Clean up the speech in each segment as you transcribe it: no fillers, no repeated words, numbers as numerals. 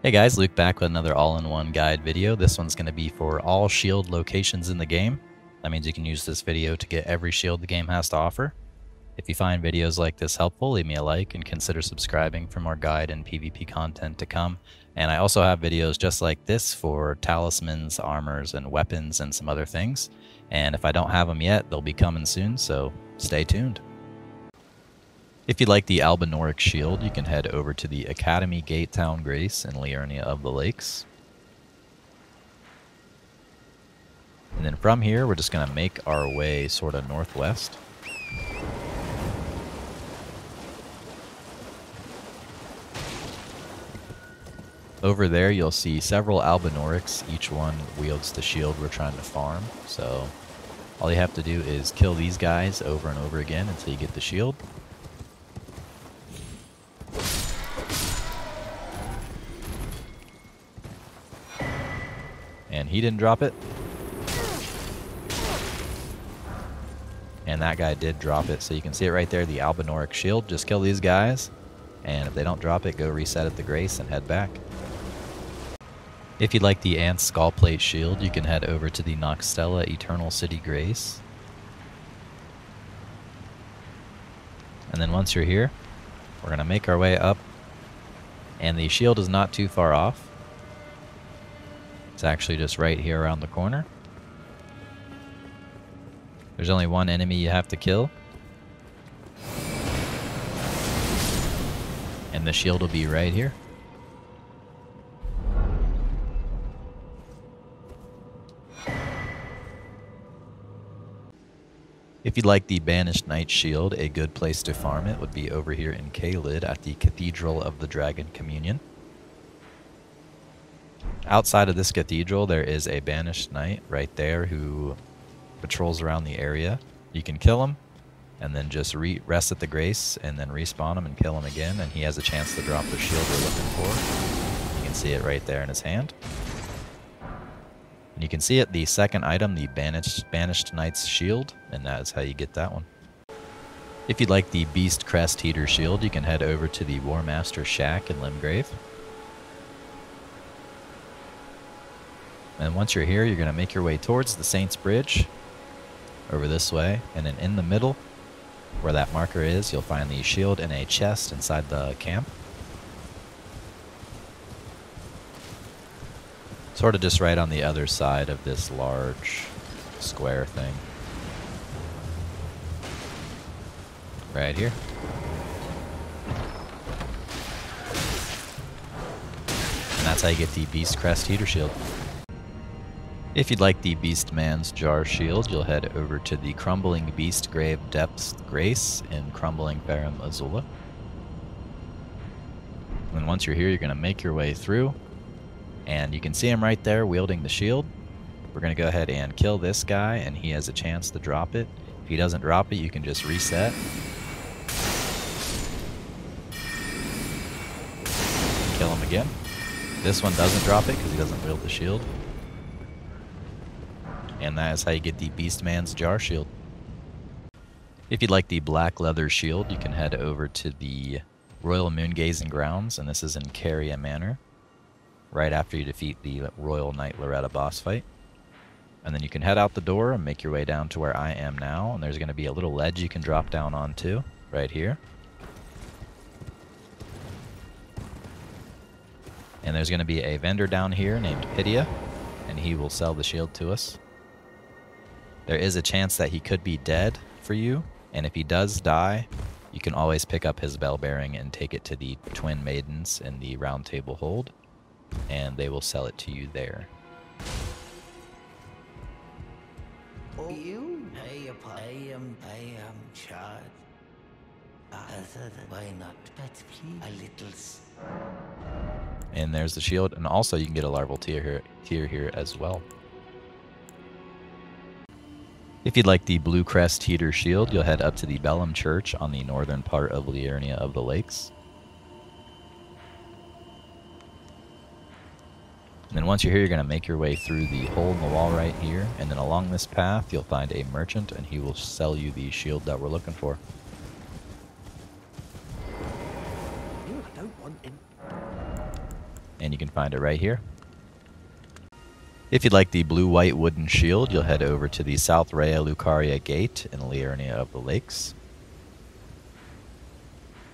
Hey guys, Luke back with another all-in-one guide video. This one's going to be for all shield locations in the game. That means you can use this video to get every shield the game has to offer. If you find videos like this helpful, leave me a like and consider subscribing for more guide and PvP content to come. And I also have videos just like this for talismans, armors, and weapons, and some other things. And if I don't have them yet, they'll be coming soon, so stay tuned. If you'd like the Albinauric shield, you can head over to the Academy Gate Town Grace in Liurnia of the Lakes. And then from here, we're just going to make our way sort of northwest. Over there, you'll see several Albinaurics. Each one wields the shield we're trying to farm. So all you have to do is kill these guys over and over again until you get the shield. And he didn't drop it. And that guy did drop it, so you can see it right there, the Albinauric shield. Just kill these guys, and if they don't drop it, go reset at the Grace and head back. If you'd like the Ant's Skullplate shield, you can head over to the Noxtella Eternal City Grace. And then once you're here, we're going to make our way up, and the shield is not too far off. It's actually just right here around the corner. There's only one enemy you have to kill, and the shield will be right here. If you'd like the Banished Knight shield, a good place to farm it would be over here in Caelid at the Cathedral of the Dragon Communion. Outside of this cathedral, there is a Banished Knight right there who patrols around the area. You can kill him and then just rest at the Grace and then respawn him and kill him again, and he has a chance to drop the shield we're looking for. You can see it right there in his hand. And you can see it, the second item, the Banished Knight's shield, and that is how you get that one. If you'd like the Beast Crest Heater shield, you can head over to the War Master Shack in Limgrave. And once you're here, you're going to make your way towards the Saint's Bridge, over this way, and then in the middle, where that marker is, you'll find the shield in a chest inside the camp. Sort of just right on the other side of this large square thing. Right here. And that's how you get the Beast Crest Heater shield. If you'd like the Beastman's Jar Shield, you'll head over to the Crumbling Beast Grave Depths Grace in Crumbling Farum Azula. And once you're here, you're going to make your way through. And you can see him right there wielding the shield. We're going to go ahead and kill this guy, and he has a chance to drop it. If he doesn't drop it, you can just reset. Kill him again. This one doesn't drop it because he doesn't wield the shield. And that is how you get the Beastman's Jar Shield. If you'd like the Black Leather Shield, you can head over to the Royal Moongazing Grounds, and this is in Caria Manor, right after you defeat the Royal Knight Loretta boss fight. And then you can head out the door and make your way down to where I am now, and there's going to be a little ledge you can drop down onto, right here. And there's going to be a vendor down here named Pidia, and he will sell the shield to us. There is a chance that he could be dead for you, and if he does die, you can always pick up his bell bearing and take it to the Twin Maidens in the Round Table Hold, and they will sell it to you there. And there's the shield, and also you can get a larval tier here as well. If you'd like the Blue Crest Heater Shield, you'll head up to the Bellum Church on the northern part of Liurnia of the Lakes. And then once you're here, you're going to make your way through the hole in the wall right here, and then along this path, you'll find a merchant, and he will sell you the shield that we're looking for. and you can find it right here. If you'd like the blue-white wooden shield, you'll head over to the South Raya Lucaria Gate in Liurnia of the Lakes.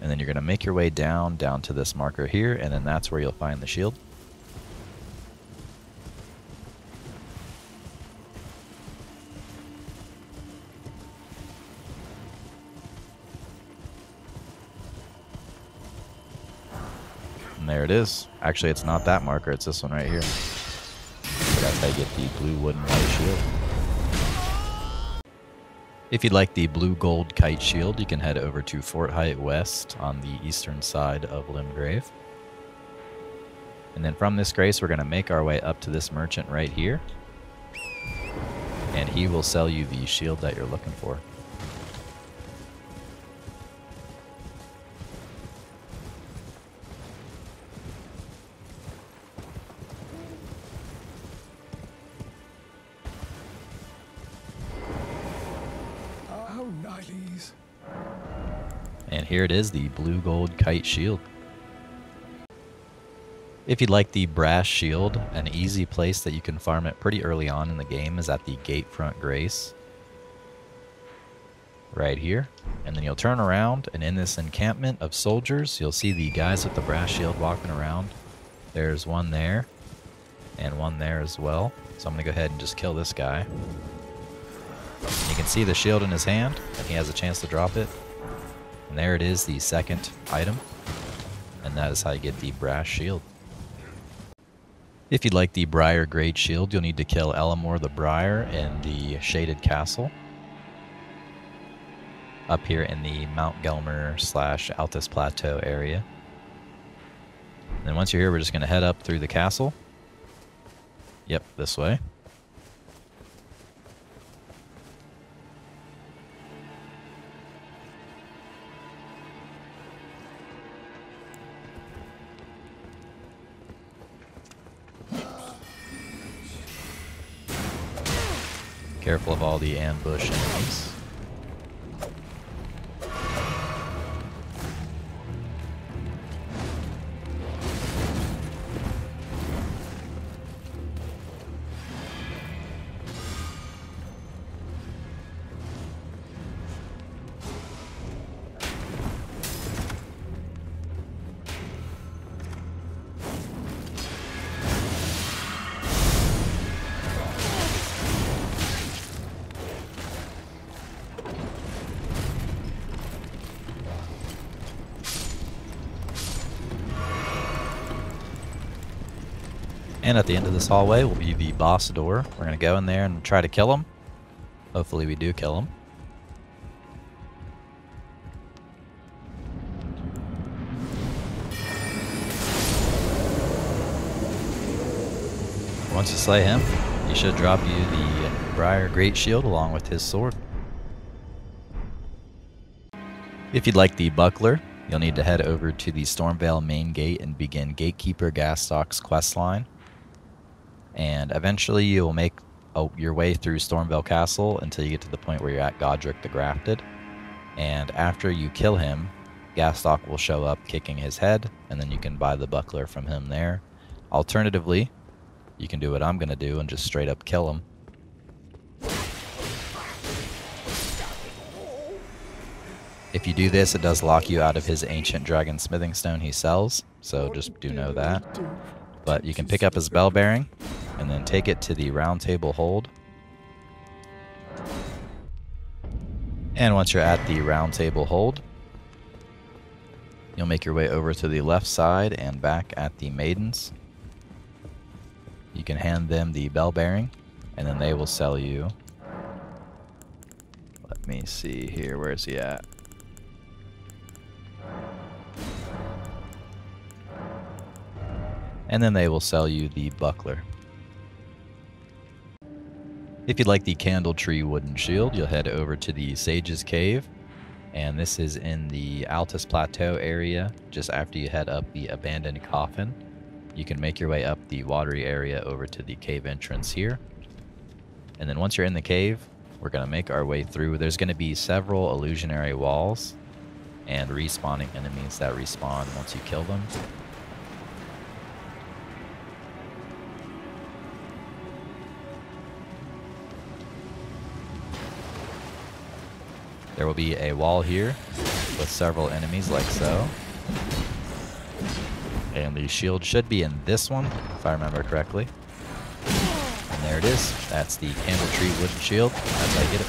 And then you're going to make your way down to this marker here, and then that's where you'll find the shield. And there it is. Actually, it's not that marker, it's this one right here. So that's how you get the blue wooden white shield. If you'd like the blue gold kite shield, you can head over to Fort Height West on the eastern side of Limgrave. And then from this grace, we're going to make our way up to this merchant right here. And he will sell you the shield that you're looking for. And here it is, the blue gold kite shield. If you'd like the brass shield, an easy place that you can farm it pretty early on in the game is at the Gatefront Grace. Right here. And then you'll turn around, and in this encampment of soldiers, you'll see the guys with the brass shield walking around. There's one there, and one there as well. So I'm going to go ahead and just kill this guy. And you can see the shield in his hand, and he has a chance to drop it. And there it is, the second item. And that is how you get the brass shield. If you'd like the Briar Grade Shield, you'll need to kill Elamor the Briar in the Shaded Castle. Up here in the Mount Gelmir / Altus Plateau area. And then once you're here, we're just going to head up through the castle. Yep, this way. Careful of all the ambush enemies. And at the end of this hallway will be the boss door. We're going to go in there and try to kill him. Hopefully we do kill him. Once you slay him, he should drop you the Briar Great Shield along with his sword. If you'd like the buckler, you'll need to head over to the Stormveil main gate and begin Gatekeeper Gastok's questline. And eventually you will make your way through Stormveil Castle until you get to the point where you're at Godric the Grafted. And after you kill him, Gastok will show up kicking his head, and then you can buy the buckler from him there. Alternatively, you can do what I'm going to do and just straight up kill him. If you do this, it does lock you out of his ancient dragon smithing stone he sells, so just do know that. But you can pick up his bell bearing, and then take it to the round table hold. And once you're at the round table hold, you'll make your way over to the left side and back at the maidens. You can hand them the bell bearing, and then they will sell you. Let me see here, where is he at? And then they will sell you the buckler. If you'd like the Candle Tree wooden shield, you'll head over to the Sage's Cave. And this is in the Altus Plateau area, just after you head up the Abandoned Coffin. You can make your way up the watery area over to the cave entrance here. And then once you're in the cave, we're going to make our way through. There's going to be several illusionary walls and respawning enemies that respawn once you kill them. There will be a wall here with several enemies like so. And the shield should be in this one, if I remember correctly. And there it is. That's the Candle Tree wooden shield. That's how you get it.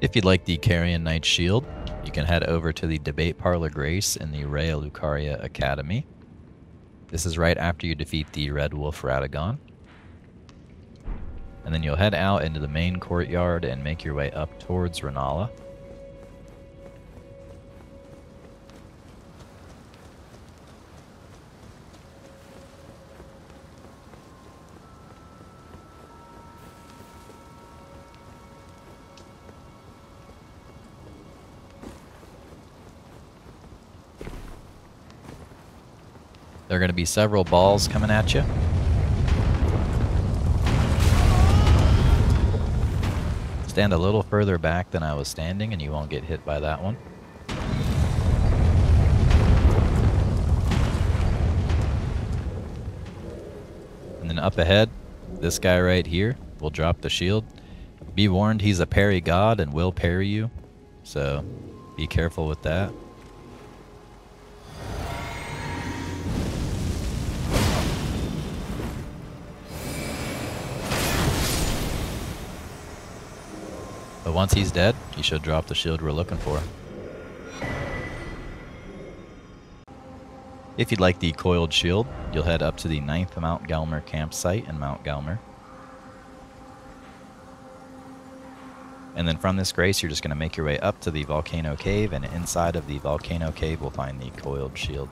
If you'd like the Carian Knight shield, you can head over to the Debate Parlor Grace in the Raya Lucaria Academy. This is right after you defeat the Red Wolf Radagon. And then you'll head out into the main courtyard and make your way up towards Rennala. There are going to be several balls coming at you. Stand a little further back than I was standing and you won't get hit by that one. And then up ahead, this guy right here will drop the shield. Be warned, he's a parry god and will parry you, so be careful with that. But once he's dead, he should drop the shield we're looking for. If you'd like the coiled shield, you'll head up to the 9th Mount Gelmir campsite in Mount Gelmir. And then from this grace, you're just going to make your way up to the Volcano Cave, and inside of the Volcano Cave, we'll find the coiled shield.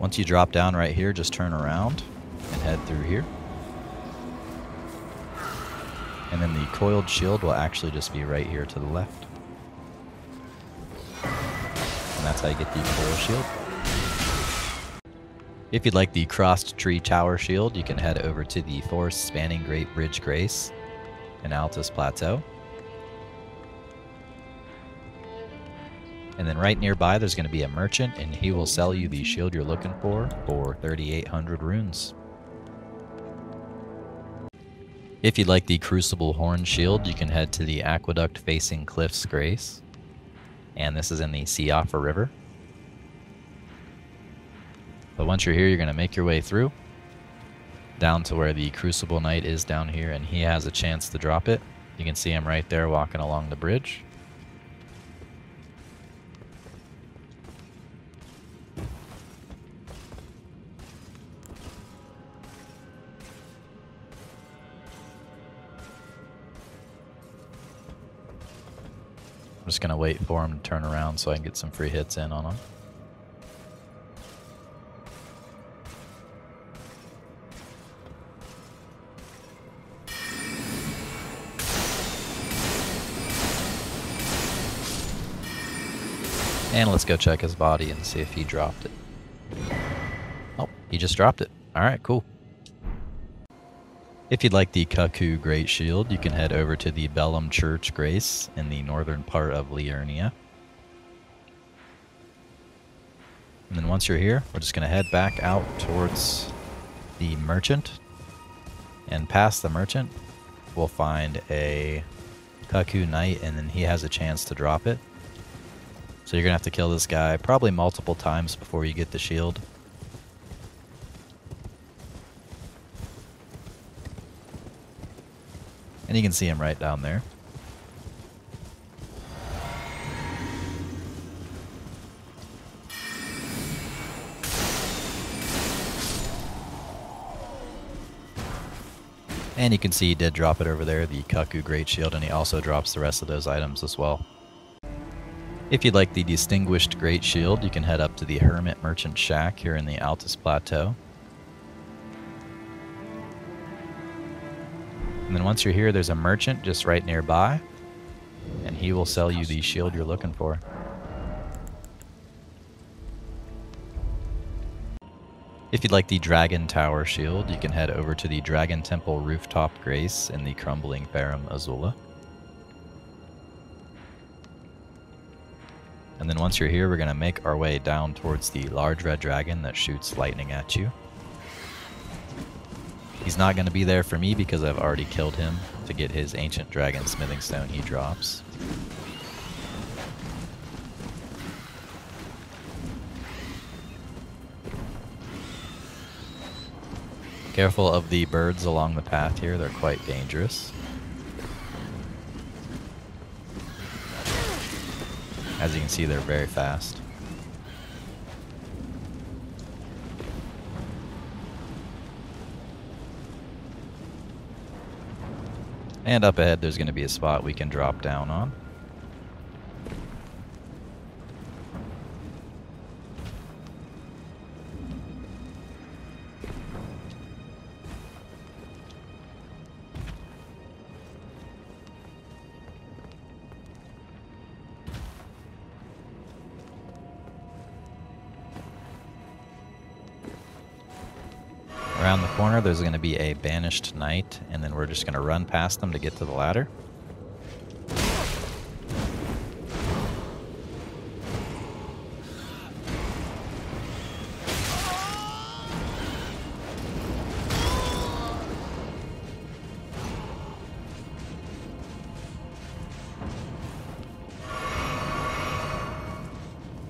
Once you drop down right here, just turn around and head through here. And then the coiled shield will actually just be right here to the left. And that's how you get the coil shield. If you'd like the crossed tree tower shield, you can head over to the forest spanning Great Bridge Grace in Altus Plateau. And then right nearby, there's going to be a merchant, and he will sell you the shield you're looking for 3,800 runes. If you'd like the Crucible Horn shield, you can head to the aqueduct facing Cliffs Grace. And this is in the Siofra River. But once you're here, you're going to make your way through, down to where the Crucible Knight is down here, and he has a chance to drop it. You can see him right there walking along the bridge. I'm just going to wait for him to turn around so I can get some free hits in on him. And let's go check his body and see if he dropped it. Oh, he just dropped it. Alright, cool. If you'd like the Cuckoo Great Shield, you can head over to the Bellum Church Grace in the northern part of Liurnia. And then once you're here, we're just going to head back out towards the merchant. And past the merchant, we'll find a Cuckoo Knight, and then he has a chance to drop it. So you're going to have to kill this guy probably multiple times before you get the shield. And you can see him right down there. And you can see he did drop it over there, the Cuckoo Great Shield, and he also drops the rest of those items as well. If you'd like the Distinguished Great Shield, you can head up to the Hermit Merchant Shack here in the Altus Plateau. And then once you're here, there's a merchant just right nearby, and he will sell you the shield you're looking for. If you'd like the Dragon Tower Shield, you can head over to the Dragon Temple Rooftop Grace in the Crumbling Ferrum Azula. And then once you're here, we're going to make our way down towards the large red dragon that shoots lightning at you. He's not going to be there for me because I've already killed him to get his ancient dragon smithing stone he drops. Careful of the birds along the path here, they're quite dangerous. As you can see, they're very fast. And up ahead there's going to be a spot we can drop down on. Around the corner, there's going to be a banished knight, and then we're just going to run past them to get to the ladder.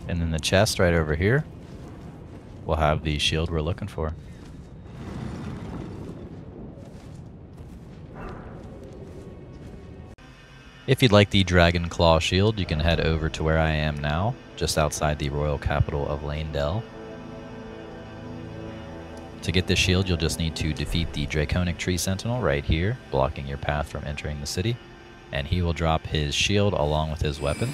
And then the chest right over here will have the shield we're looking for. If you'd like the Dragon Claw Shield, you can head over to where I am now, just outside the royal capital of Leyndell. To get this shield, you'll just need to defeat the Draconic Tree Sentinel right here, blocking your path from entering the city, and he will drop his shield along with his weapon.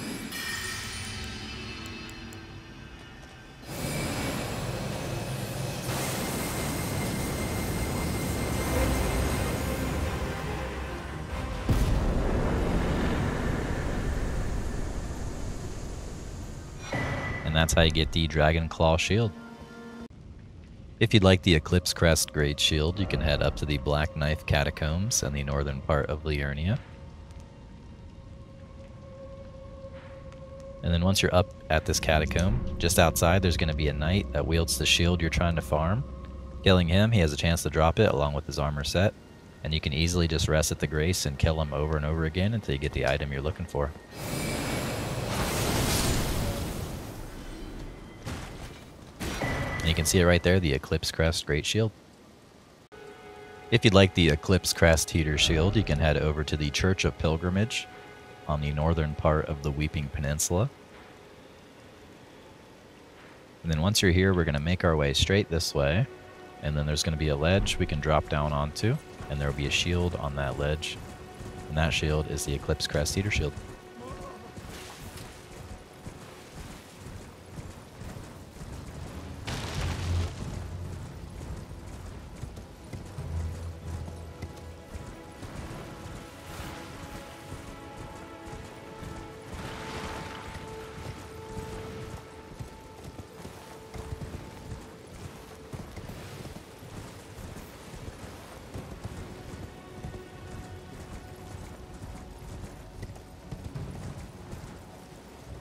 And that's how you get the Dragon Claw Shield. If you'd like the Eclipse Crest Great Shield, you can head up to the Black Knife Catacombs in the northern part of Liurnia. And then once you're up at this catacomb, just outside there's going to be a knight that wields the shield you're trying to farm. Killing him, he has a chance to drop it along with his armor set, and you can easily just rest at the grace and kill him over and over again until you get the item you're looking for. And you can see it right there, the Eclipse Crest Great Shield. If you'd like the Eclipse Crest Heater Shield, you can head over to the Church of Pilgrimage on the northern part of the Weeping Peninsula. And then once you're here, we're going to make our way straight this way. And then there's going to be a ledge we can drop down onto, and there will be a shield on that ledge. And that shield is the Eclipse Crest Heater Shield.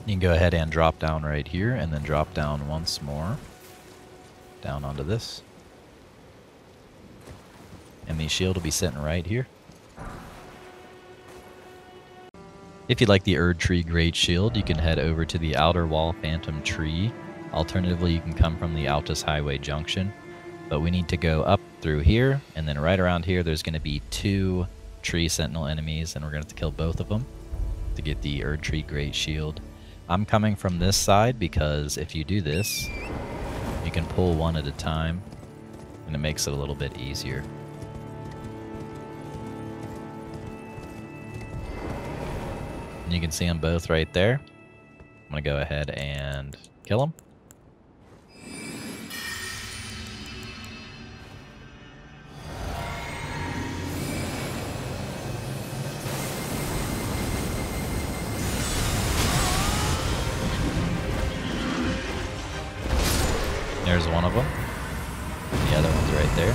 You can go ahead and drop down right here, and then drop down once more, down onto this. And the shield will be sitting right here. If you'd like the Erdtree Great Shield, you can head over to the Outer Wall Phantom Tree. Alternatively, you can come from the Altus Highway Junction. But we need to go up through here, and then right around here there's going to be two Tree Sentinel enemies, and we're going to have to kill both of them to get the Erdtree Great Shield. I'm coming from this side because if you do this, you can pull one at a time, and it makes it a little bit easier. And you can see them both right there. I'm going to go ahead and kill him. There's one of them. The other one's right there.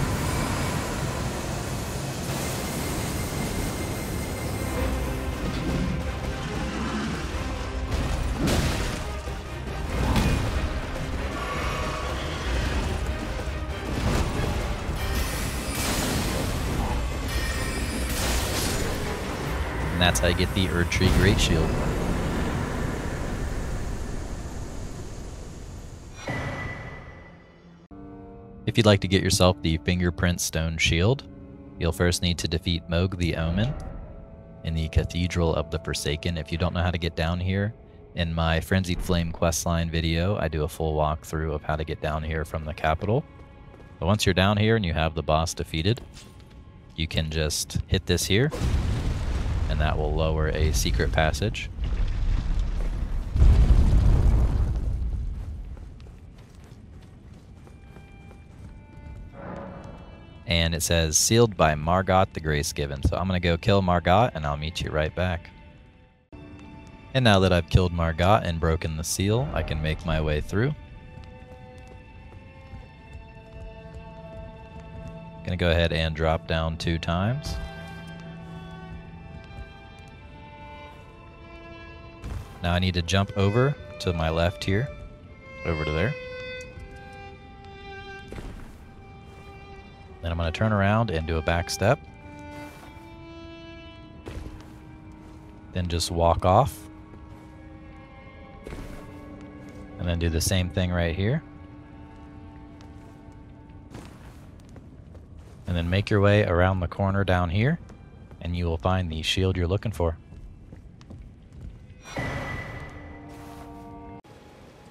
And that's how you get the Erdtree Great Shield. If you'd like to get yourself the Fingerprint Stone Shield, you'll first need to defeat Moog the Omen in the Cathedral of the Forsaken. If you don't know how to get down here, in my Frenzied Flame questline video, I do a full walkthrough of how to get down here from the capital. But once you're down here and you have the boss defeated, you can just hit this here, and that will lower a secret passage. And it says, sealed by Margot the Gracegiven. So I'm going to go kill Margot, and I'll meet you right back. And now that I've killed Margot and broken the seal, I can make my way through. I'm going to go ahead and drop down 2 times. Now I need to jump over to my left here, over to there. Then I'm going to turn around and do a back step. Then just walk off. And then do the same thing right here. And then make your way around the corner down here, and you will find the shield you're looking for.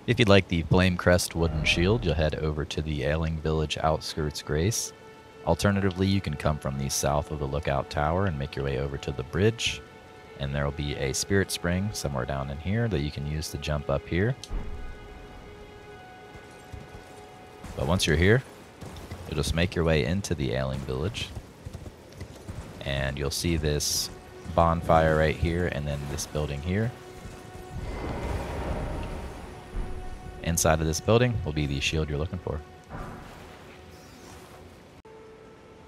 If you'd like the Flame Crest Wooden Shield, you'll head over to the Ailing Village Outskirts Grace. Alternatively, you can come from the south of the Lookout Tower and make your way over to the bridge, and there will be a Spirit Spring somewhere down in here that you can use to jump up here. But once you're here, you'll just make your way into the Ailing Village, and you'll see this bonfire right here, and then this building here. Inside of this building will be the shield you're looking for.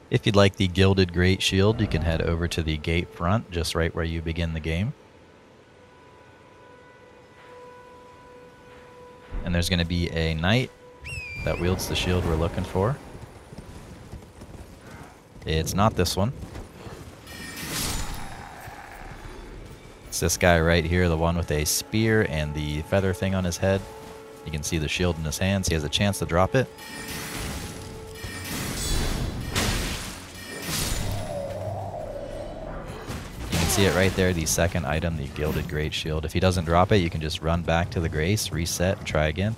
If you'd like the Gilded Great Shield, you can head over to the Gatefront, just right where you begin the game. And there's going to be a knight that wields the shield we're looking for. It's not this one. It's this guy right here, the one with a spear and the feather thing on his head. You can see the shield in his hands. He has a chance to drop it. See it right there, the second item, the Gilded Great Shield. If he doesn't drop it, you can just run back to the Grace, reset, and try again.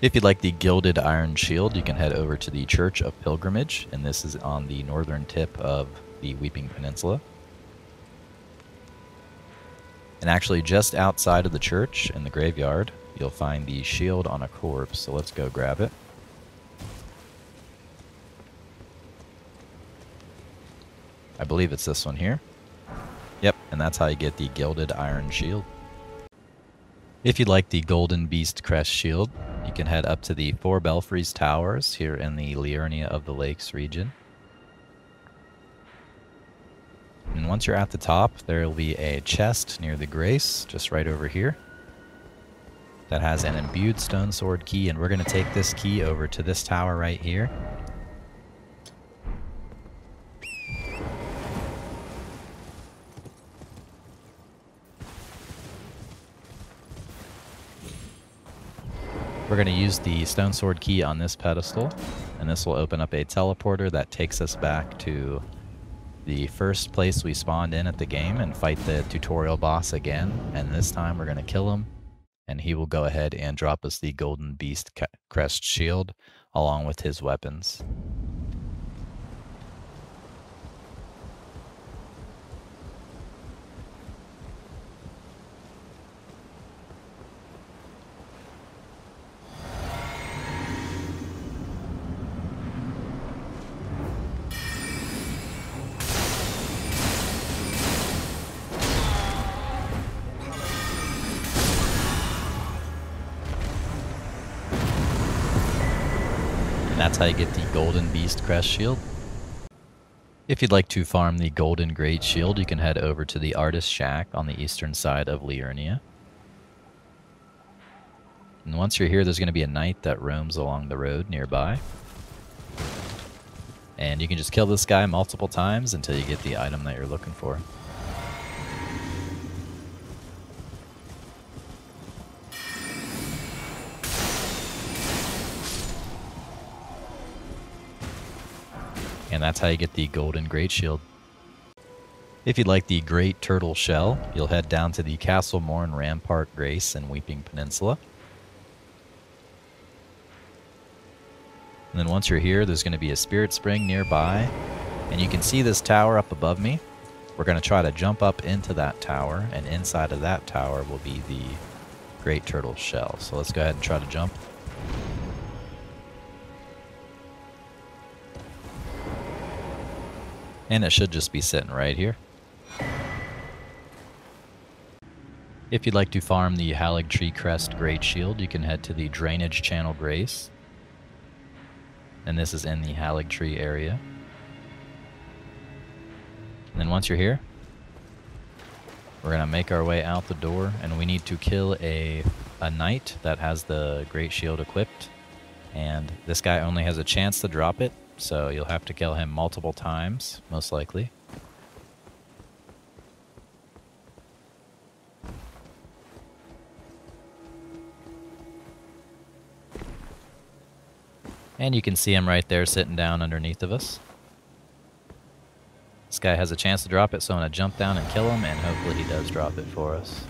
If you'd like the Gilded Iron Shield, you can head over to the Church of Pilgrimage, and this is on the northern tip of the Weeping Peninsula. And actually, just outside of the church, in the graveyard, you'll find the shield on a corpse, so let's go grab it. I believe it's this one here. Yep, and that's how you get the Gilded Iron Shield. If you'd like the Golden Beast Crest Shield, you can head up to the Four Belfries Towers here in the Liurnia of the Lakes region. And once you're at the top, there will be a chest near the Grace, just right over here, that has an imbued stone sword key, and we're going to take this key over to this tower right here. We're going to use the stone sword key on this pedestal, and this will open up a teleporter that takes us back to the first place we spawned in at the game and fight the tutorial boss again, and this time we're going to kill him, and he will go ahead and drop us the Golden Beast Crest Shield along with his weapons. that's how you get the Golden Beast Crest Shield. If you'd like to farm the Golden Great Shield, you can head over to the Artist Shack on the eastern side of Liurnia. And once you're here, there's going to be a knight that roams along the road nearby. And you can just kill this guy multiple times until you get the item that you're looking for. And that's how you get the Golden Great Shield. If you'd like the Great Turtle Shell, you'll head down to the Castle Morn Rampart Grace in Weeping Peninsula. And then once you're here, there's going to be a Spirit Spring nearby. And you can see this tower up above me. We're going to try to jump up into that tower, and inside of that tower will be the Great Turtle Shell. So let's go ahead and try to jump. And it should just be sitting right here. If you'd like to farm the Haligtree Crest Great Shield, you can head to the Drainage Channel Grace. And this is in the Haligtree area. And then once you're here, we're going to make our way out the door, and we need to kill a knight that has the Great Shield equipped. And this guy only has a chance to drop it, so you'll have to kill him multiple times, most likely. And you can see him right there sitting down underneath of us. This guy has a chance to drop it, so I'm going to jump down and kill him, and hopefully he does drop it for us.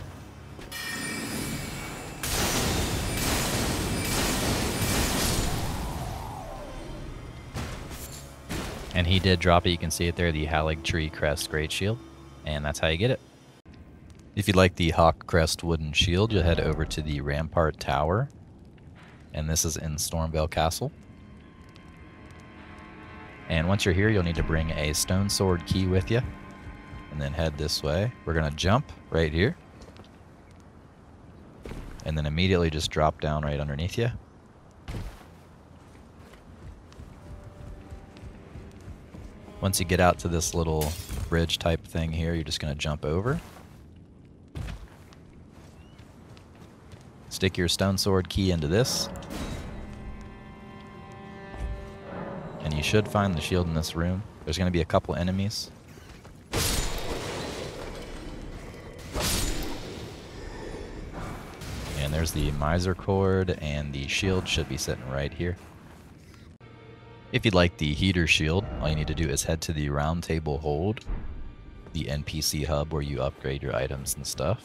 And he did drop it. You can see it there, the Haligtree Crest Great Shield. And that's how you get it. If you'd like the Hawk Crest Wooden Shield, you'll head over to the Rampart Tower. And this is in Stormveil Castle. And once you're here, you'll need to bring a stone sword key with you. And then head this way. We're going to jump right here. And then immediately just drop down right underneath you. Once you get out to this little bridge type thing here, you're just going to jump over. Stick your stone sword key into this. And you should find the shield in this room. There's going to be a couple enemies. And there's the miser cord, and the shield should be sitting right here. If you'd like the heater shield, all you need to do is head to the Round Table Hold, the NPC hub where you upgrade your items and stuff.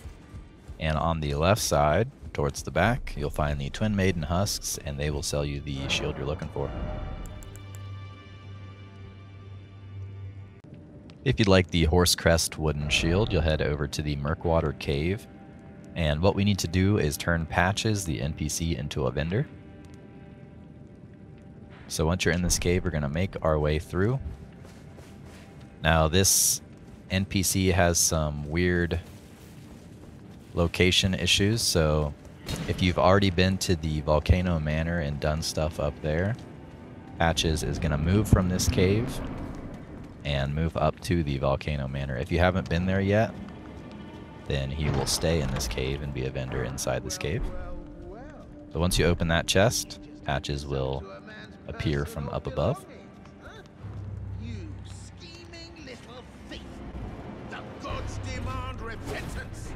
And on the left side, towards the back, you'll find the Twin Maiden Husks, and they will sell you the shield you're looking for. If you'd like the Horsecrest Wooden Shield, you'll head over to the Murkwater Cave. And what we need to do is turn Patches, the NPC, into a vendor. So once you're in this cave, we're going to make our way through. Now this NPC has some weird location issues, so if you've already been to the Volcano Manor and done stuff up there, Patches is going to move from this cave and move up to the Volcano Manor. If you haven't been there yet, then he will stay in this cave and be a vendor inside this cave. So once you open that chest, Patches will appear from up above. You scheming little thief! The gods demand repentance!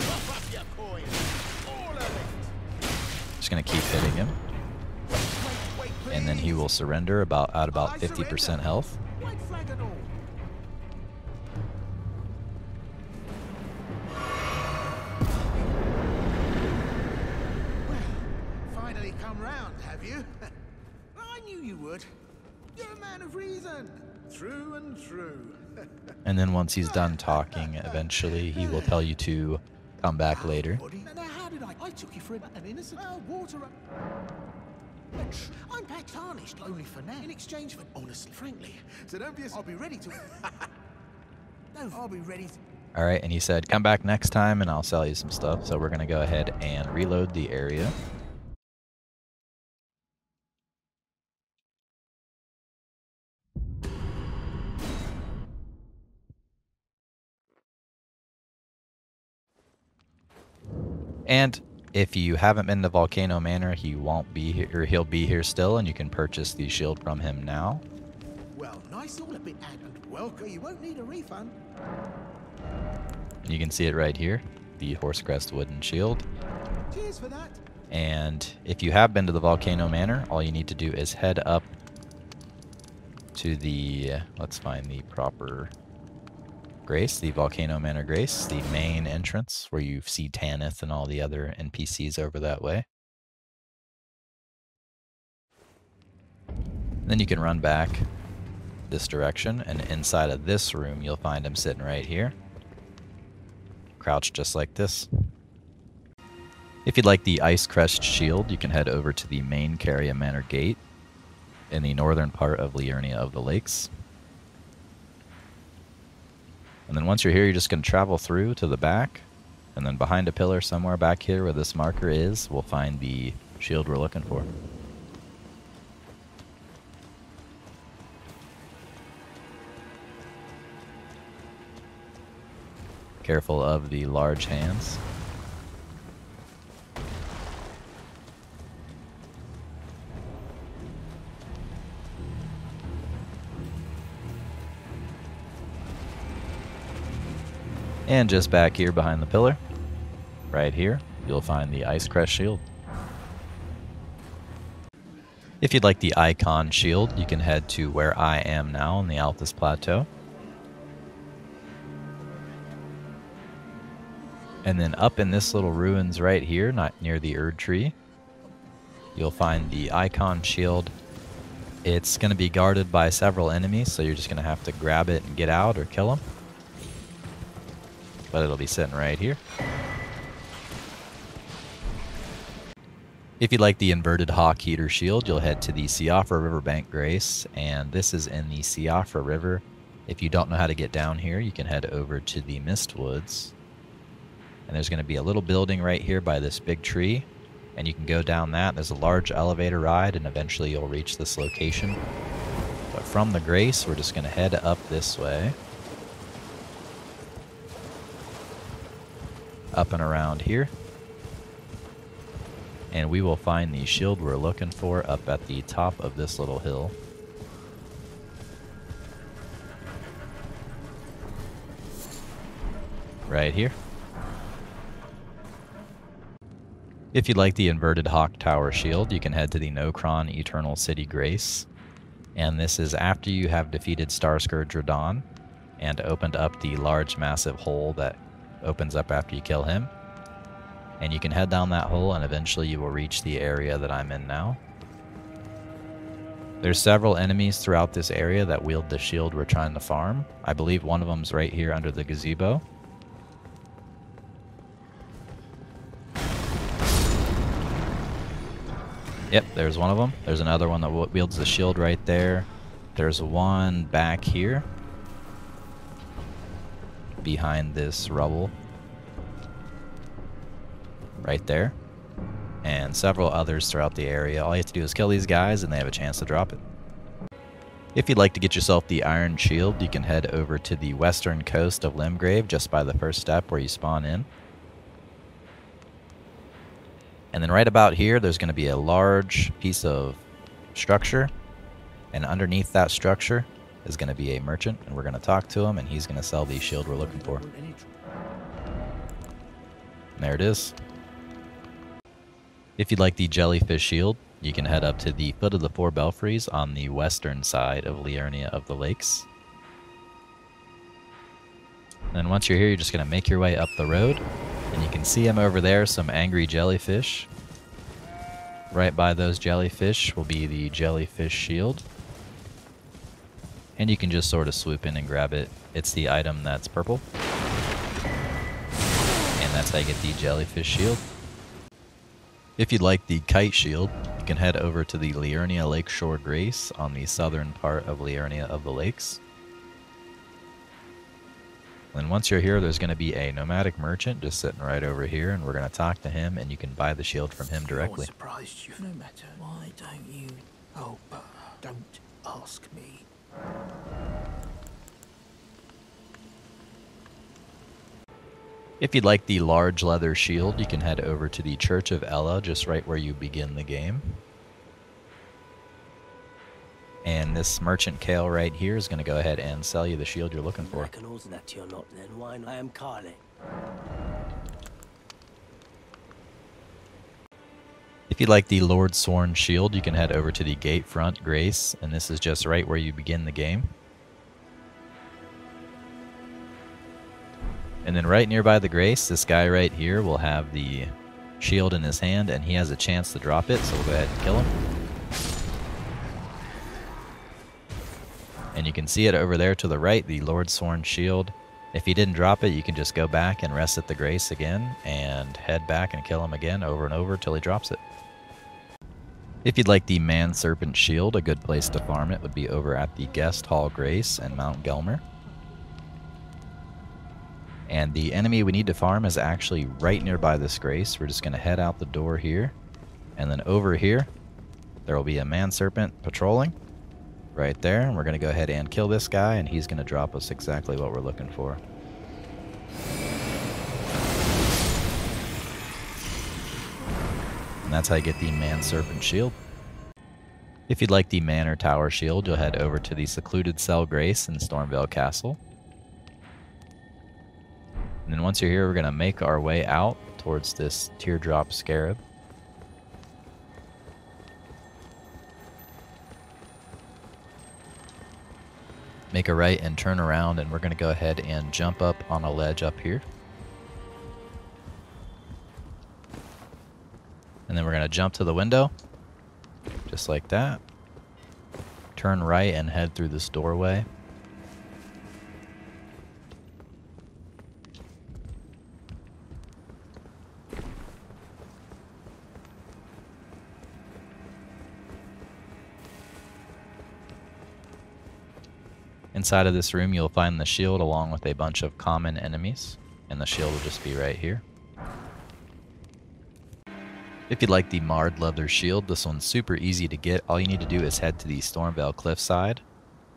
Pop up your coin! All of it! Just gonna keep hitting him. Wait, and then he will surrender at about 50% health. White flag and all. Well, finally come round, have you? You would. You're a man of reason. True and true. And then once he's done talking, eventually he will tell you to come back later. Now, how did I took you for an innocent water. I'm tarnished only for now in exchange for honestly, frankly. So don't be. I'll be ready to. No, I'll be ready. All right, and he said, "Come back next time, and I'll sell you some stuff." So we're gonna go ahead and reload the area. And if you haven't been to Volcano Manor, he won't be here. He'll be here still, and you can purchase the shield from him now. Well, nice all of it, and welcome. You won't need a refund. And you can see it right here, the Horsecrest wooden shield. Cheers for that. And if you have been to the Volcano Manor, all you need to do is head up to the, let's find the proper grace, the Volcano Manor grace, the main entrance where you see Tanith and all the other NPCs over that way. And then you can run back this direction, and inside of this room you'll find him sitting right here, crouched just like this. If you'd like the Ice Crest shield, you can head over to the main Caria Manor gate in the northern part of Liurnia of the Lakes. And then once you're here, you're just going to travel through to the back, and then behind a pillar somewhere back here where this marker is, we'll find the shield we're looking for. Careful of the large hands. And just back here behind the pillar, right here, you'll find the Ice Crest shield. If you'd like the Icon shield, you can head to where I am now on the Altus Plateau. And then up in this little ruins right here, not near the Erd Tree, you'll find the Icon shield. It's going to be guarded by several enemies, so you're just going to have to grab it and get out or kill them. But it'll be sitting right here. If you'd like the Inverted Hawk Heater Shield, you'll head to the Siofra Riverbank Grace, and this is in the Siofra River. If you don't know how to get down here, you can head over to the Mistwoods. And there's going to be a little building right here by this big tree, and you can go down that. There's a large elevator ride, and eventually you'll reach this location. But from the Grace, we're just going to head up this way, up and around here, and we will find the shield we're looking for up at the top of this little hill. Right here. If you'd like the Inverted Hawk Tower shield, you can head to the Nokron Eternal City Grace, and this is after you have defeated Starscourge Radahn and opened up the large massive hole that opens up after you kill him, and you can head down that hole and eventually you will reach the area that I'm in now. There's several enemies throughout this area that wield the shield we're trying to farm. I believe one of them's right here under the gazebo. Yep, there's one of them. There's another one that wields the shield right there. There's one back here behind this rubble right there, and several others throughout the area. All you have to do is kill these guys and they have a chance to drop it. If you'd like to get yourself the Iron Shield, you can head over to the western coast of Limgrave just by the first step where you spawn in, and then right about here there's going to be a large piece of structure, and underneath that structure is going to be a merchant, and we're going to talk to him, and he's going to sell the shield we're looking for. And there it is. If you'd like the Jellyfish Shield, you can head up to the foot of the Four Belfries on the western side of Liurnia of the Lakes. And then once you're here, you're just going to make your way up the road, and you can see him over there, some angry jellyfish. Right by those jellyfish will be the Jellyfish Shield. And you can just sort of swoop in and grab it. It's the item that's purple. And that's how you get the Jellyfish Shield. If you'd like the Kite Shield, you can head over to the Liurnia Lakeshore Grace on the southern part of Liurnia of the Lakes. And once you're here, there's going to be a nomadic merchant just sitting right over here, and we're going to talk to him, and you can buy the shield from him directly. I'm surprised you. No matter. Why don't you? Oh, but don't ask me. If you'd like the large leather shield, you can head over to the Church of Ella, just right where you begin the game. And this merchant Kale right here is going to go ahead and sell you the shield you're looking for. If you'd like the Lord Sworn shield, you can head over to the Gatefront Grace, and this is just right where you begin the game. And then right nearby the Grace, this guy right here will have the shield in his hand, and he has a chance to drop it, so we'll go ahead and kill him. And you can see it over there to the right, the Lord Sworn shield. If he didn't drop it, you can just go back and rest at the Grace again, and head back and kill him again over and over till he drops it. If you'd like the Man Serpent shield, a good place to farm it would be over at the Guest Hall Grace and Mount Gelmir. And the enemy we need to farm is actually right nearby this Grace. We're just going to head out the door here, and then over here there will be a Man Serpent patrolling right there, and we're going to go ahead and kill this guy, and he's going to drop us exactly what we're looking for. And that's how you get the Man Serpent shield. If you'd like the Manor Tower shield, you'll head over to the Secluded Cell Grace in Stormveil Castle. And then once you're here, we're going to make our way out towards this Teardrop Scarab. Make a right and turn around, and we're going to go ahead and jump up on a ledge up here. And then we're going to jump to the window, just like that. Turn right and head through this doorway. Inside of this room, you'll find the shield along with a bunch of common enemies, and the shield will just be right here. If you'd like the Marred Leather Shield, this one's super easy to get. All you need to do is head to the Stormveil Cliffside.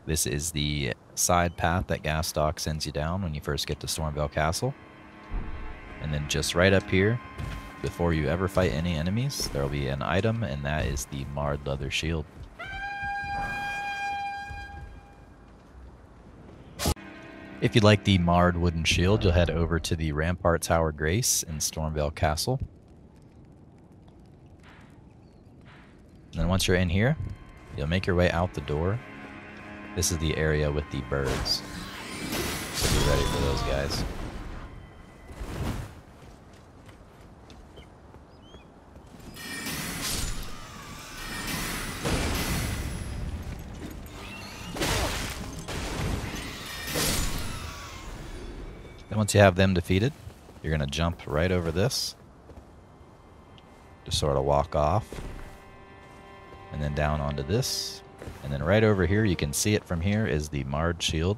This is the side path that Gastok sends you down when you first get to Stormveil Castle. And then just right up here, before you ever fight any enemies, there will be an item, and that is the Marred Leather Shield. If you'd like the Marred Wooden Shield, you'll head over to the Rampart Tower Grace in Stormveil Castle. And then once you're in here, you'll make your way out the door. This is the area with the birds, so be ready for those guys. Once you have them defeated, you're going to jump right over this, just sort of walk off, and then down onto this, and then right over here, you can see it from here, is the Marred Shield,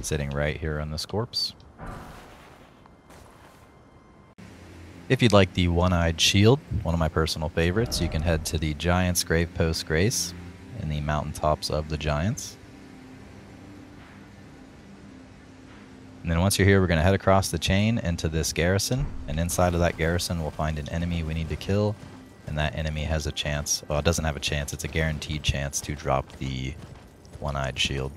sitting right here on this corpse. If you'd like the One-Eyed Shield, one of my personal favorites, you can head to the Giants Grave Post Grace in the Mountaintops of the Giants. And then once you're here, we're going to head across the chain into this garrison, and inside of that garrison we'll find an enemy we need to kill, and that enemy has a chance, well, it doesn't have a chance, it's a guaranteed chance to drop the One-Eyed Shield.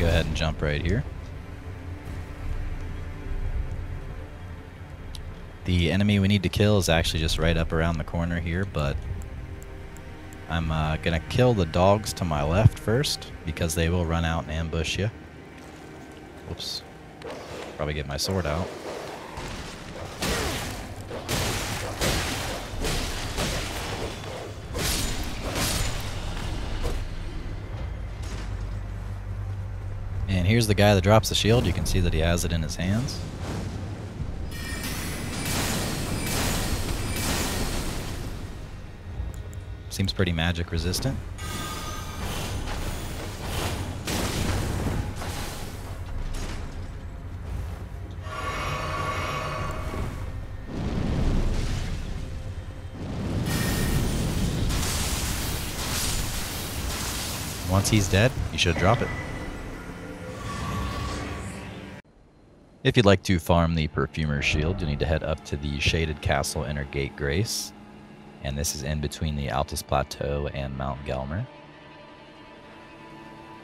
Go ahead and jump right here. The enemy we need to kill is actually just right up around the corner here, but I'm gonna kill the dogs to my left first, because they will run out and ambush you. Oops. Probably get my sword out. And here's the guy that drops the shield. You can see that he has it in his hands. Seems pretty magic resistant. Once he's dead, you should drop it. If you'd like to farm the Perfumer's Shield, you'll need to head up to the Shaded Castle Inner Gate Grace. And this is in between the Altus Plateau and Mount Gelmir.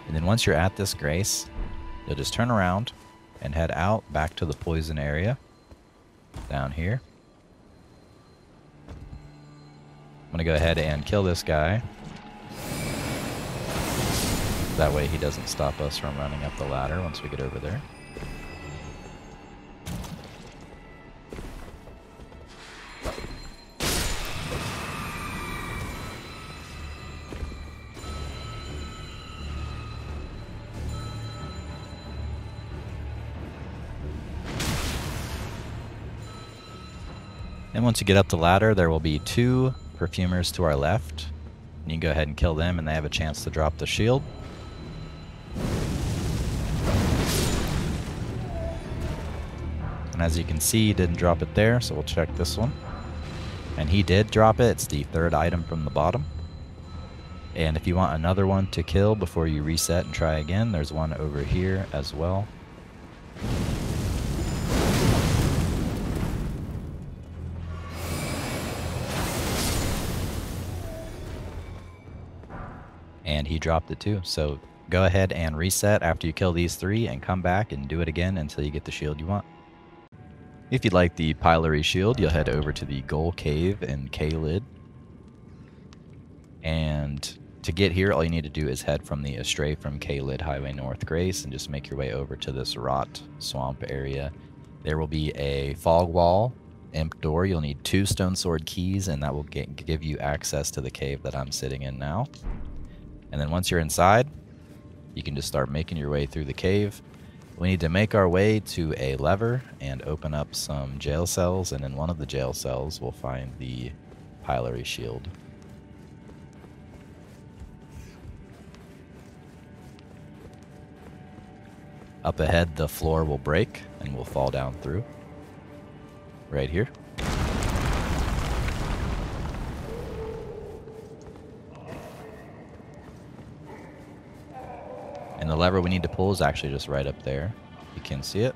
And then once you're at this Grace, you'll just turn around and head out back to the Poison area down here. I'm going to go ahead and kill this guy. That way he doesn't stop us from running up the ladder once we get over there. And once you get up the ladder, there will be two perfumers to our left. You can go ahead and kill them, and they have a chance to drop the shield. And as you can see, he didn't drop it there, so we'll check this one. And he did drop it. It's the third item from the bottom. And if you want another one to kill before you reset and try again, there's one over here as well. And he dropped it too, so go ahead and reset after you kill these three and come back and do it again until you get the shield you want. If you'd like the Pillory Shield, you'll head over to the Goal Cave in Caelid. And to get here, all you need to do is head from the Astray from Caelid Highway North Grace and just make your way over to this Rot Swamp area. There will be a Fog Wall, Imp Door. You'll need two Stone Sword Keys, and that will give you access to the cave that I'm sitting in now. And then once you're inside, you can just start making your way through the cave. We need to make our way to a lever and open up some jail cells, and in one of the jail cells we'll find the Pillory Shield. Up ahead, the floor will break and we'll fall down through. Right here. And the lever we need to pull is actually just right up there. You can see it.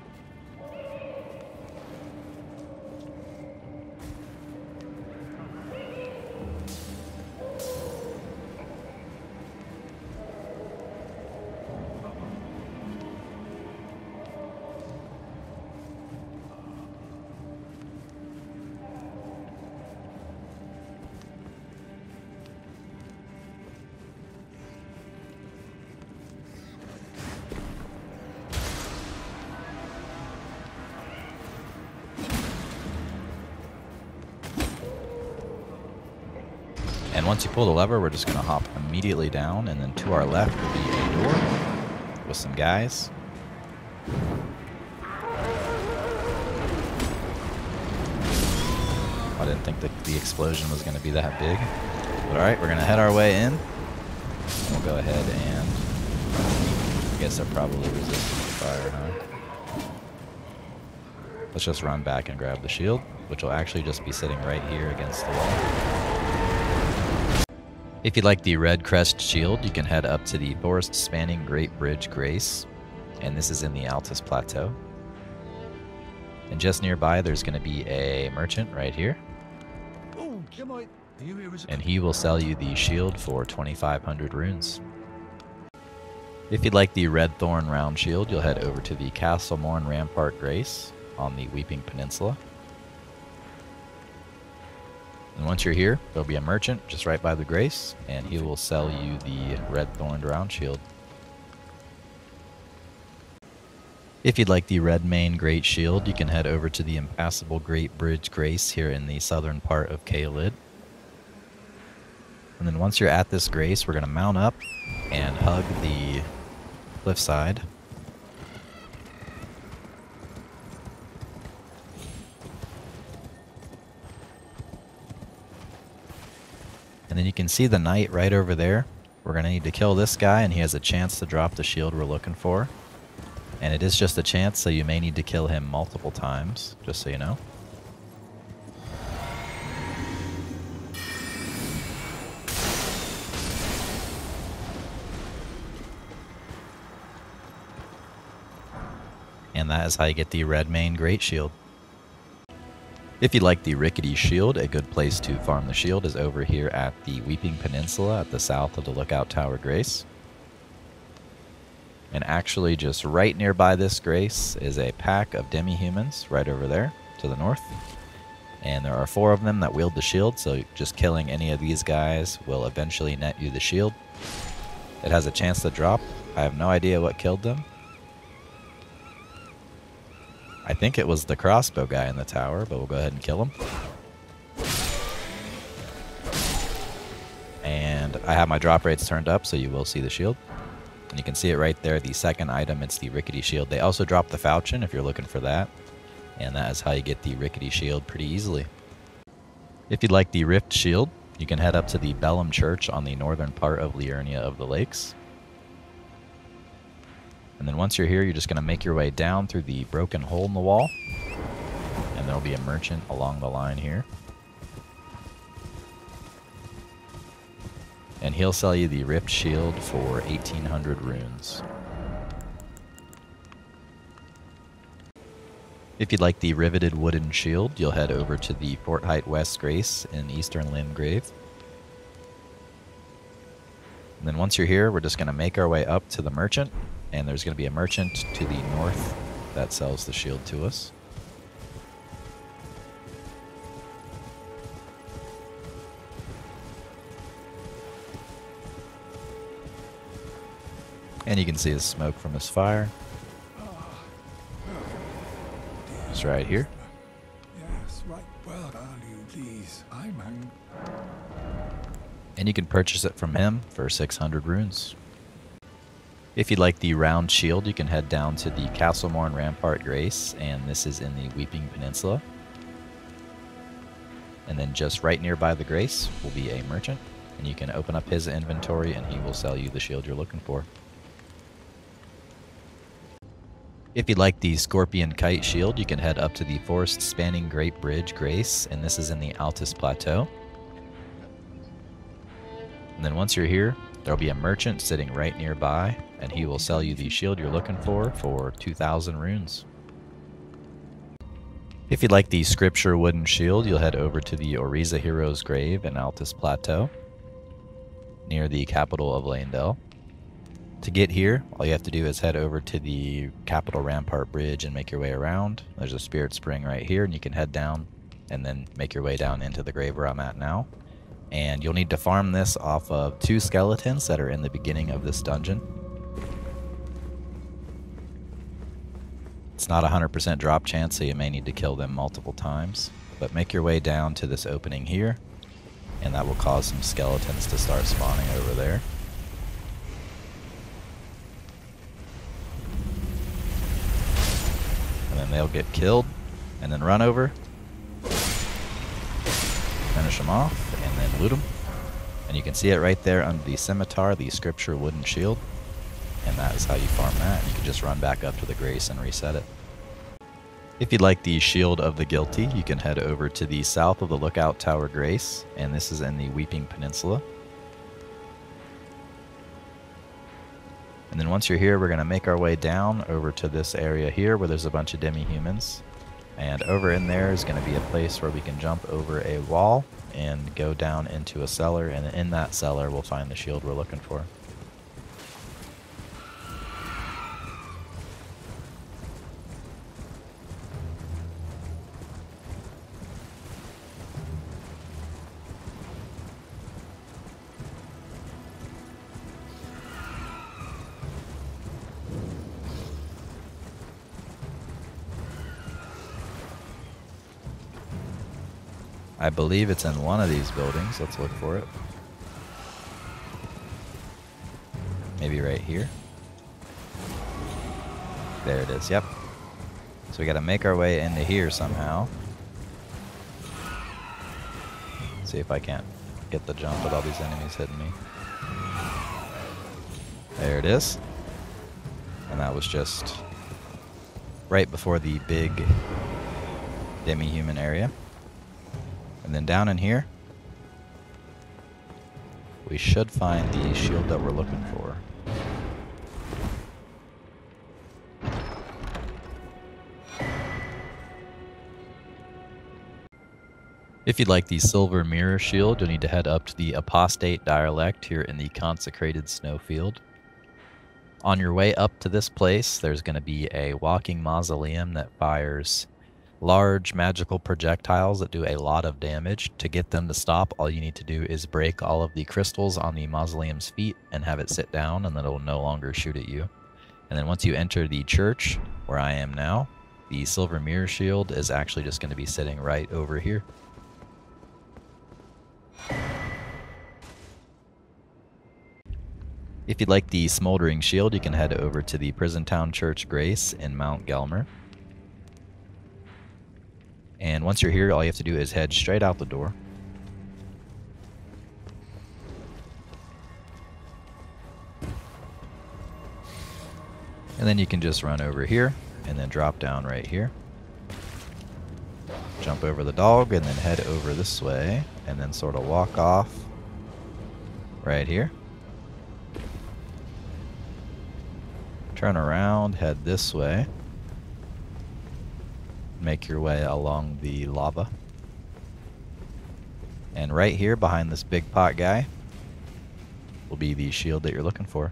And once you pull the lever, we're just going to hop immediately down, and then to our left will be a door with some guys. I didn't think that the explosion was going to be that big. But alright, we're going to head our way in. We'll go ahead and... I guess I'm probably resisting the fire, huh? Let's just run back and grab the shield, which will actually just be sitting right here against the wall. If you'd like the Red Crest Shield, you can head up to the Forest Spanning Great Bridge Grace, and this is in the Altus Plateau. And just nearby, there's going to be a merchant right here. And he will sell you the shield for 2,500 runes. If you'd like the Red Thorn Round Shield, you'll head over to the Castle Morn Rampart Grace on the Weeping Peninsula. And once you're here, there'll be a merchant just right by the Grace, and he will sell you the Red Thorned Round Shield. If you'd like the Redmain Great Shield, you can head over to the impassable Great Bridge Grace here in the southern part of Caelid. And then once you're at this grace, we're going to mount up and hug the cliffside. And then you can see the knight right over there. We're going to need to kill this guy, and he has a chance to drop the shield we're looking for. And it is just a chance, so you may need to kill him multiple times, just so you know. And that is how you get the Redmain Great Shield. If you like the Rickety Shield, a good place to farm the shield is over here at the Weeping Peninsula at the south of the Lookout Tower Grace. And actually just right nearby this grace is a pack of demi-humans right over there to the north. And there are 4 of them that wield the shield, so just killing any of these guys will eventually net you the shield. It has a chance to drop. I have no idea what killed them. I think it was the crossbow guy in the tower, but we'll go ahead and kill him. And I have my drop rates turned up, so you will see the shield. And you can see it right there, the second item, it's the Rickety Shield. They also drop the falchion if you're looking for that. And that is how you get the Rickety Shield pretty easily. If you'd like the Rift Shield, you can head up to the Bellum Church on the northern part of Liurnia of the Lakes. And then once you're here, you're just going to make your way down through the broken hole in the wall. And there'll be a merchant along the line here. And he'll sell you the Ripped Shield for 1,800 runes. If you'd like the Riveted Wooden Shield, you'll head over to the Fort Height West Grace in eastern Limgrave. And then once you're here, we're just going to make our way up to the merchant. And there's going to be a merchant to the north that sells the shield to us. And you can see the smoke from his fire. It's right here. Yes, right. Well done, you please. I'm hungry. And you can purchase it from him for 600 runes. If you'd like the Round Shield, you can head down to the Castle Morn Rampart Grace, and this is in the Weeping Peninsula. And then just right nearby the Grace will be a merchant, and you can open up his inventory and he will sell you the shield you're looking for. If you'd like the Scorpion Kite Shield, you can head up to the Forest Spanning Great Bridge Grace, and this is in the Altus Plateau. And then once you're here, there'll be a merchant sitting right nearby, and he will sell you the shield you're looking for 2,000 runes. If you'd like the Scripture Wooden Shield, you'll head over to the Oriza Hero's Grave in Altus Plateau, near the capital of Leyndell. To get here, all you have to do is head over to the Capital Rampart Bridge and make your way around. There's a Spirit Spring right here, and you can head down and then make your way down into the grave where I'm at now. And you'll need to farm this off of 2 skeletons that are in the beginning of this dungeon. It's not 100% drop chance, so you may need to kill them multiple times. But make your way down to this opening here, and that will cause some skeletons to start spawning over there. And then they'll get killed, and then run over, finish them off, and then loot them. And you can see it right there under the scimitar, the Scripture Wooden Shield. And that is how you farm that. You can just run back up to the grace and reset it. If you'd like the Shield of the Guilty, you can head over to the south of the Lookout Tower Grace, and this is in the Weeping Peninsula. And then once you're here, we're going to make our way down over to this area here where there's a bunch of demi-humans. And over in there is going to be a place where we can jump over a wall and go down into a cellar, and in that cellar we'll find the shield we're looking for. I believe it's in one of these buildings. Let's look for it. Maybe right here. There it is, yep. So we gotta make our way into here somehow. Let's see if I can't get the jump with all these enemies hitting me. There it is. And that was just right before the big demi-human area. And then down in here, we should find the shield that we're looking for. If you'd like the Silver Mirror Shield, you'll need to head up to the Apostate Dialect here in the Consecrated Snowfield. On your way up to this place, there's going to be a walking mausoleum that fires large magical projectiles that do a lot of damage. To get them to stop, all you need to do is break all of the crystals on the mausoleum's feet and have it sit down, and then it'll no longer shoot at you. And then once you enter the church, where I am now, the Silver Mirror Shield is actually just going to be sitting right over here. If you'd like the Smoldering Shield, you can head over to the Prison Town Church Grace in Mount Gelmir. And once you're here, all you have to do is head straight out the door. And then you can just run over here, and then drop down right here. Jump over the dog, and then head over this way, and then sort of walk off right here. Turn around, head this way. Make your way along the lava. And right here behind this big pot guy will be the shield that you're looking for.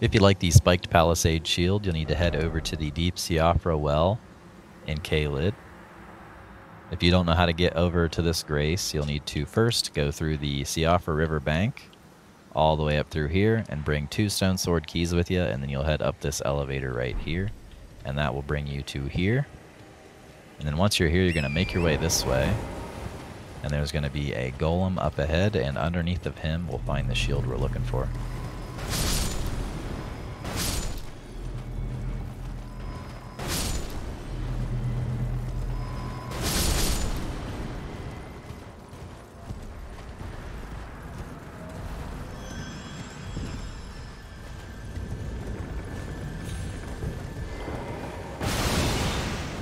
If you like the Spiked Palisade Shield, you'll need to head over to the Deep Siofra Well in Caelid. If you don't know how to get over to this grace, you'll need to first go through the Siofra River bank all the way up through here, and bring 2 stone sword keys with you, and then you'll head up this elevator right here, and that will bring you to here. And then once you're here, you're going to make your way this way, and there's going to be a golem up ahead, and underneath of him we'll find the shield we're looking for.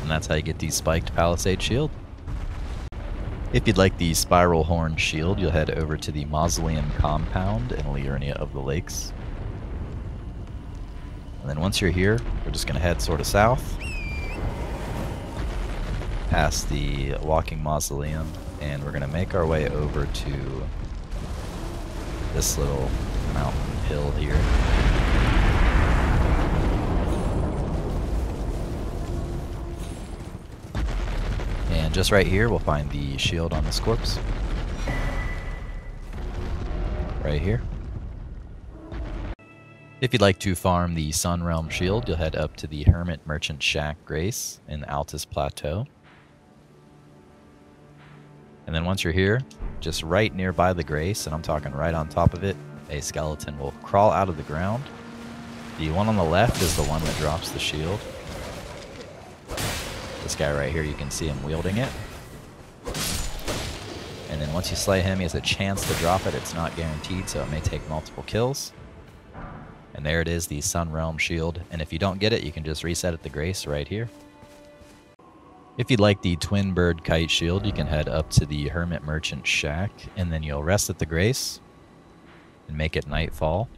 That's how you get the Spiked Palisade Shield. If you'd like the Spiral Horn Shield, you'll head over to the Mausoleum Compound in Liurnia of the Lakes. And then once you're here, we're just going to head sort of south, past the Walking Mausoleum, and we're going to make our way over to this little mountain hill here. And just right here, we'll find the shield on this corpse. Right here. If you'd like to farm the Sunrealm Shield, you'll head up to the Hermit Merchant Shack Grace in Altus Plateau. And then once you're here, just right nearby the Grace, and I'm talking right on top of it, a skeleton will crawl out of the ground. The one on the left is the one that drops the shield. This guy right here, you can see him wielding it. And then once you slay him, he has a chance to drop it. It's not guaranteed, so it may take multiple kills. And there it is, the Sunrealm Shield. And if you don't get it, you can just reset at the Grace right here. If you'd like the Twin Bird Kite Shield, you can head up to the Hermit Merchant Shack, and then you'll rest at the Grace and make it nightfall.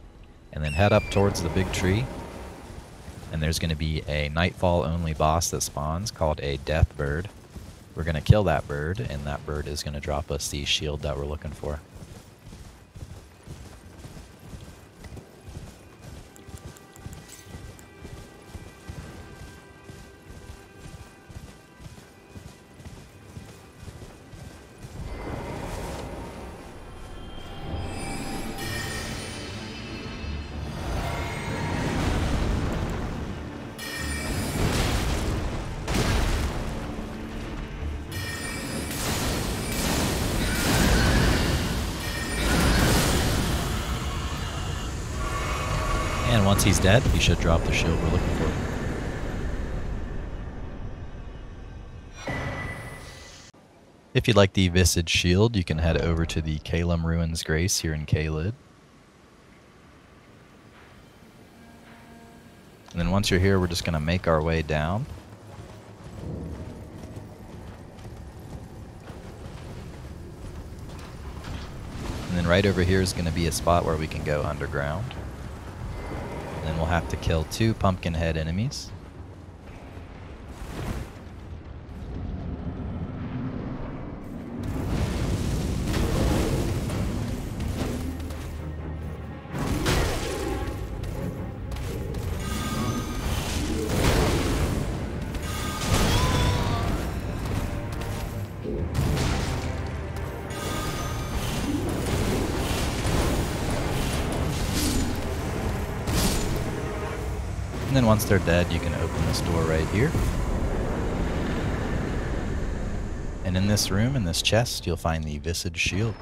And then head up towards the big tree. And there's going to be a nightfall only boss that spawns called a Death Bird. We're going to kill that bird, and that bird is going to drop us the shield that we're looking for. once he's dead, he should drop the shield we're looking for. If you'd like the Visage Shield, you can head over to the Caelum Ruins Grace here in Caelid. And then once you're here, we're just going to make our way down. And then right over here is going to be a spot where we can go underground. And then we'll have to kill 2 Pumpkinhead enemies. And then once they're dead, you can open this door right here. And in this room, in this chest, you'll find the Visage Shield.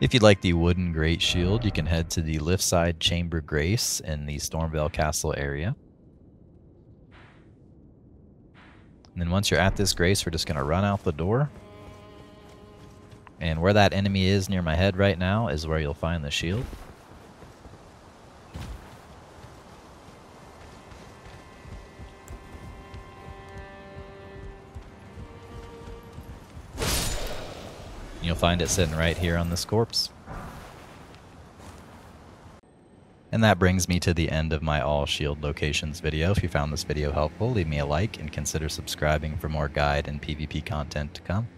If you'd like the Wooden Great Shield, you can head to the Lift Side Chamber Grace in the Stormveil Castle area. And then once you're at this grace, we're just going to run out the door. And where that enemy is near my head right now is where you'll find the shield. And you'll find it sitting right here on this corpse. And that brings me to the end of my all shield locations video. If you found this video helpful, leave me a like and consider subscribing for more guide and PvP content to come.